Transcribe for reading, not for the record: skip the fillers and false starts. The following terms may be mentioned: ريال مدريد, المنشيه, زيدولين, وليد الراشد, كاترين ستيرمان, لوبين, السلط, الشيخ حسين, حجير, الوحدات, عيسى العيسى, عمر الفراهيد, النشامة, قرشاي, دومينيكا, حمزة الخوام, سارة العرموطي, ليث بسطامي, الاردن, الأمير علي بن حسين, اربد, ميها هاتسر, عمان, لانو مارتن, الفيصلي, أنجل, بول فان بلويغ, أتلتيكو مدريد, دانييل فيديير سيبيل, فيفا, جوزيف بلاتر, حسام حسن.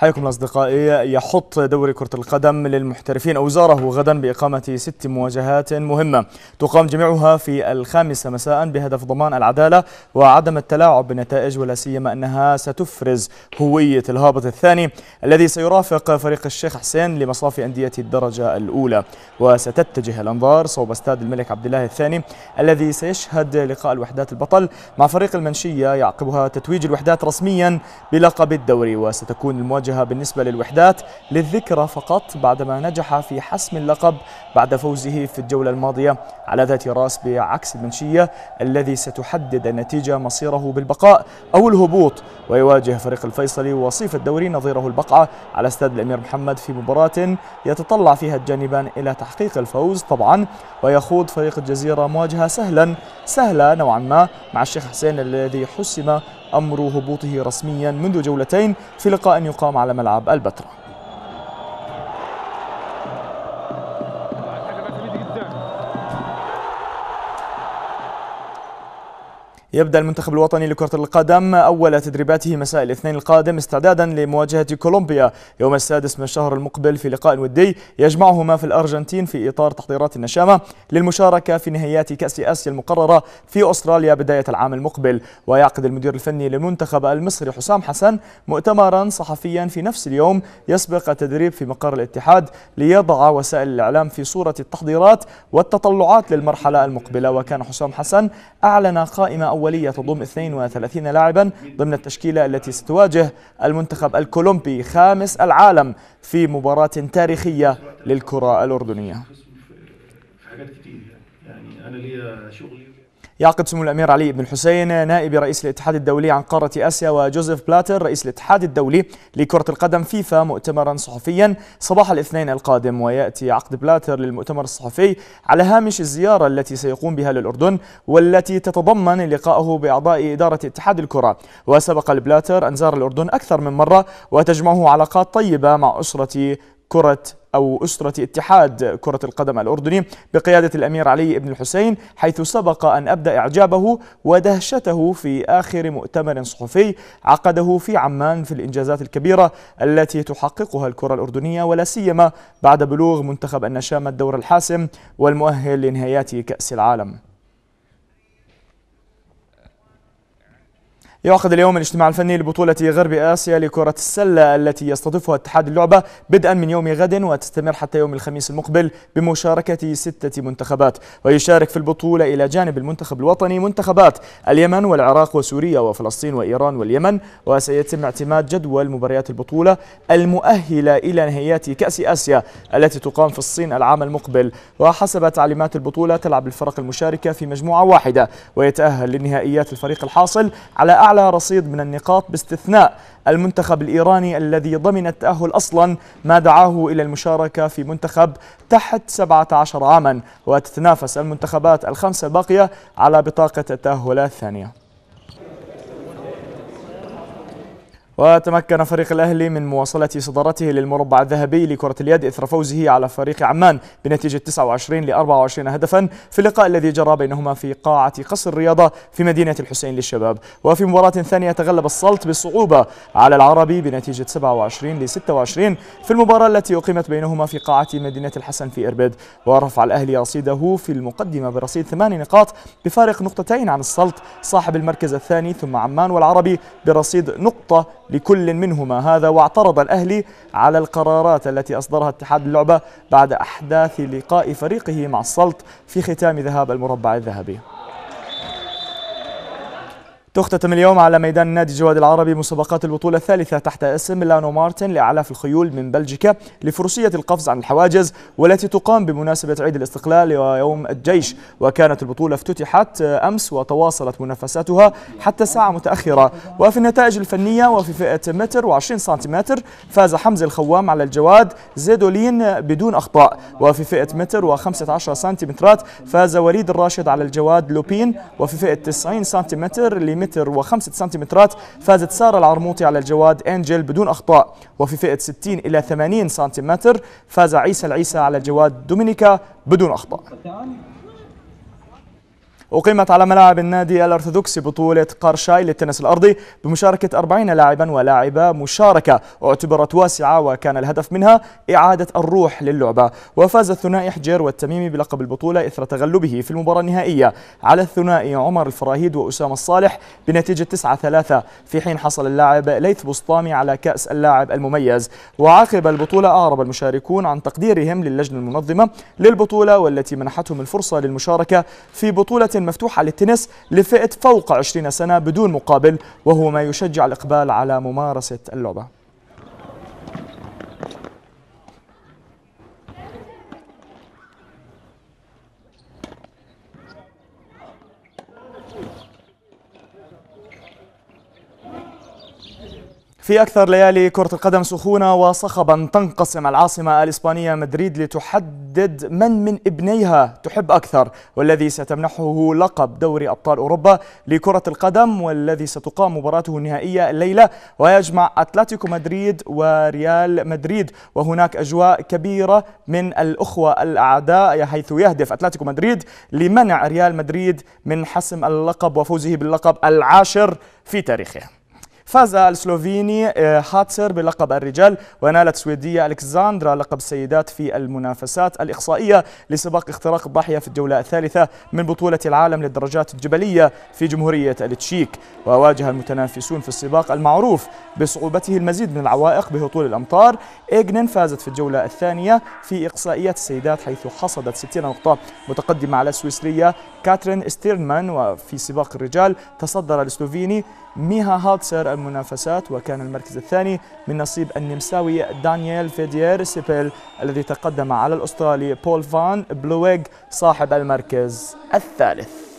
حياكم الأصدقائي. يحط دوري كرة القدم للمحترفين أوزاره غدا بإقامة 6 مواجهات مهمة تقام جميعها في 5 مساء بهدف ضمان العدالة وعدم التلاعب بالنتائج، ولا سيما أنها ستفرز هوية الهابط الثاني الذي سيرافق فريق الشيخ حسين لمصاف أندية الدرجة الأولى، وستتجه الأنظار صوب استاد الملك عبد الله الثاني الذي سيشهد لقاء الوحدات البطل مع فريق المنشيه يعقبها تتويج الوحدات رسميا بلقب الدوري. وستكون المواجهه بالنسبه للوحدات للذكرى فقط بعدما نجح في حسم اللقب بعد فوزه في الجوله الماضيه على ذات راس، بعكس المنشيه الذي ستحدد النتيجه مصيره بالبقاء او الهبوط. ويواجه فريق الفيصلي وصيف الدوري نظيره البقعه على استاد الامير محمد في مباراه يتطلع فيها الجانبان الى تحقيق الفوز طبعا. ويخوض فريق الجزيره مواجهه سهله نوعا ما مع الشيخ حسين الذي حسم أمر هبوطه رسميا منذ جولتين في لقاء يقام على ملعب البتراء. يبدأ المنتخب الوطني لكرة القدم أول تدريباته مساء الاثنين القادم استعدادا لمواجهة كولومبيا يوم 6 من الشهر المقبل في لقاء ودي يجمعهما في الأرجنتين في إطار تحضيرات النشامة للمشاركة في نهائيات كأس آسيا المقررة في أستراليا بداية العام المقبل. ويعقد المدير الفني للمنتخب المصري حسام حسن مؤتمرا صحفيا في نفس اليوم يسبق التدريب في مقر الاتحاد ليضع وسائل الإعلام في صورة التحضيرات والتطلعات للمرحلة المقبلة. وكان حسام حسن أعلن قائمة أولية تضم 32 لاعبا ضمن التشكيلة التي ستواجه المنتخب الكولومبي 5 العالم في مباراة تاريخية للكرة الأردنية. يعقد سمو الأمير علي بن حسين نائب رئيس الاتحاد الدولي عن قارة آسيا وجوزيف بلاتر رئيس الاتحاد الدولي لكرة القدم فيفا مؤتمرا صحفيا صباح الاثنين القادم. ويأتي عقد بلاتر للمؤتمر الصحفي على هامش الزيارة التي سيقوم بها للأردن والتي تتضمن لقائه بأعضاء إدارة اتحاد الكرة. وسبق لبلاتر أن زار الأردن أكثر من مرة وتجمعه علاقات طيبة مع أسرة اتحاد كرة القدم الأردني بقيادة الأمير علي بن حسين، حيث سبق أن أبدى إعجابه ودهشته في آخر مؤتمر صحفي عقده في عمان في الإنجازات الكبيرة التي تحققها الكرة الأردنية، ولا سيما بعد بلوغ منتخب النشامة الدور الحاسم والمؤهل لنهائيات كأس العالم. يعقد اليوم الاجتماع الفني لبطولة غرب آسيا لكرة السلة التي يستضيفها اتحاد اللعبة بدءا من يوم غد وتستمر حتى يوم الخميس المقبل بمشاركة 6 منتخبات. ويشارك في البطولة إلى جانب المنتخب الوطني منتخبات اليمن والعراق وسوريا وفلسطين وإيران واليمن. وسيتم اعتماد جدول مباريات البطولة المؤهلة إلى نهائيات كأس آسيا التي تقام في الصين العام المقبل. وحسب تعليمات البطولة تلعب الفرق المشاركة في مجموعة واحدة ويتأهل للنهائيات الفريق الحاصل على رصيد من النقاط باستثناء المنتخب الإيراني الذي ضمن التأهل أصلا ما دعاه إلى المشاركة في منتخب تحت 17 عاما. وتتنافس المنتخبات ال5 الباقية على بطاقة التأهل الثانية. وتمكن فريق الأهلي من مواصلة صدارته للمربع الذهبي لكرة اليد إثر فوزه على فريق عمان بنتيجة 29-24 هدفا في اللقاء الذي جرى بينهما في قاعة قصر الرياضة في مدينة الحسين للشباب. وفي مباراة ثانية تغلب السلط بصعوبة على العربي بنتيجة 27-26 في المباراة التي أقيمت بينهما في قاعة مدينة الحسن في إربد. ورفع الأهلي رصيده في المقدمة برصيد 8 نقاط بفارق 2 عن السلط صاحب المركز الثاني، ثم عمان والعربي برصيد 1 لكل منهما. هذا واعترض الأهلي على القرارات التي أصدرها اتحاد اللعبة بعد أحداث لقاء فريقه مع السلط في ختام ذهاب المربع الذهبي. تختتم اليوم على ميدان نادي الجواد العربي مسابقات البطولة الثالثة تحت اسم لانو مارتن لأعلاف الخيول من بلجيكا لفروسية القفز عن الحواجز والتي تقام بمناسبة عيد الاستقلال ويوم الجيش. وكانت البطولة افتتحت أمس وتواصلت منافساتها حتى ساعة متأخرة. وفي النتائج الفنية وفي فئة 1.20 متر فاز حمزة الخوام على الجواد زيدولين بدون أخطاء. وفي فئة 1.15 سنتيمترات فاز وليد الراشد على الجواد لوبين. وفي فئة 90 سنتيمتر و5 سنتيمترات فازت سارة العرموطي على الجواد أنجل بدون أخطاء. وفي فئة 60 إلى 80 سنتيمتر فاز عيسى العيسى على الجواد دومينيكا بدون أخطاء. أقيمت على ملاعب النادي الأرثوذكسي بطولة قرشاي للتنس الأرضي بمشاركة 40 لاعبا ولاعبة، مشاركة اعتبرت واسعة وكان الهدف منها إعادة الروح للعبة. وفاز الثنائي حجير والتميمي بلقب البطولة إثر تغلبه في المباراة النهائية على الثنائي عمر الفراهيد وأسامة الصالح بنتيجة 9-3، في حين حصل اللاعب ليث بسطامي على كأس اللاعب المميز. وعقب البطولة أعرب المشاركون عن تقديرهم للجنة المنظمة للبطولة، والتي منحتهم الفرصة للمشاركة في بطولة مفتوحة للتنس لفئة فوق 20 سنة بدون مقابل، وهو ما يشجع الإقبال على ممارسة اللعبة. في أكثر ليالي كرة القدم سخونة وصخبا، تنقسم العاصمة الإسبانية مدريد لتحدد من ابنيها تحب أكثر، والذي ستمنحه لقب دوري أبطال أوروبا لكرة القدم، والذي ستقام مباراته النهائية الليلة ويجمع أتلتيكو مدريد وريال مدريد. وهناك أجواء كبيرة من الأخوة الأعداء، حيث يهدف أتلتيكو مدريد لمنع ريال مدريد من حسم اللقب وفوزه باللقب العاشر في تاريخه. فاز السلوفيني هاتسر بلقب الرجال، ونالت السويدية ألكساندرا لقب السيدات في المنافسات الإقصائية لسباق اختراق الضاحية في الجولة الثالثة من بطولة العالم للدراجات الجبلية في جمهورية التشيك. وواجه المتنافسون في السباق المعروف بصعوبته المزيد من العوائق بهطول الأمطار. إيجنن فازت في الجولة الثانية في إقصائيات السيدات، حيث حصدت 60 نقطة متقدمة على السويسرية كاترين ستيرمان. وفي سباق الرجال تصدر السلوفيني ميها هاتسر المنافسات، وكان المركز الثاني من نصيب النمساوي دانييل فيديير سيبيل، الذي تقدم على الأسترالي بول فان بلويغ صاحب المركز الثالث.